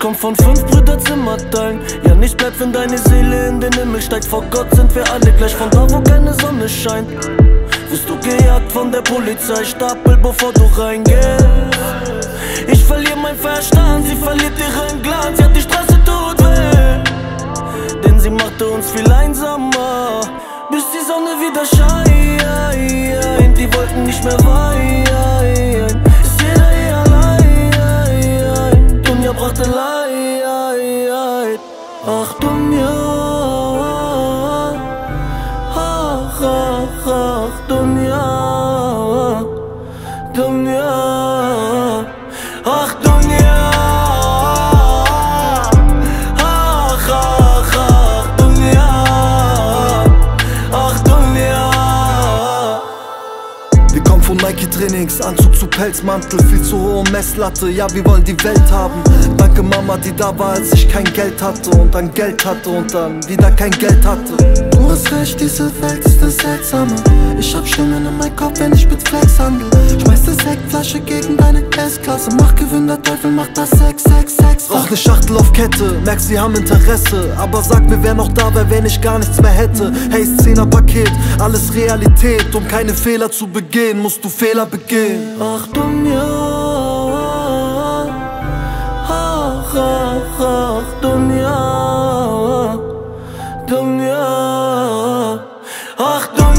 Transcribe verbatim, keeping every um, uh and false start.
komm von fünf Brüder Zimmer teilen. Ja, nichts bleibt, wenn deine Seele in den Himmel steigt. Vor Gott sind wir alle gleich, von da wo keine Sonne scheint. Wirst du gejagt von der Polizei, Stapel bevor du reingehst. Ich verliere mein Verstand, sie verliert ihren Glanz. Ja, die Straße tut weh, denn sie machte uns viel einsamer. Bis die Sonne wieder scheint, die Wolken nicht mehr weihen. Ist jeder hier allein, Dunja brachte Leid. Ach Dunja, ach, ach, ach Dunja, Dunja, ach Dunja. Von Nike Trainings, Anzug zu Pelzmantel, viel zu hohe Messlatte, ja wir wollen die Welt haben. Danke Mama, die da war, als ich kein Geld hatte und dann Geld hatte und dann wieder kein Geld hatte. Du hast recht, diese Welt ist eine seltsame. Ich hab Stimmen in meinem Kopf, wenn ich mit Flex handel. Schmeiß die Sektflasche gegen deine S-Klasse. Mach Gewinn, der Teufel macht das sechs sechs sechs. Rauch ne Schachtel auf Kette, merkst sie haben Interesse. Aber sag mir, wer noch da wäre, wenn ich gar nichts mehr hätte. Hey, Zehner-Paket, alles Realität. Um keine Fehler zu begehen, musst du Fehler begehen. Ach Dunja, ach, ach, ach Dunja, Dunja, ach Dunja.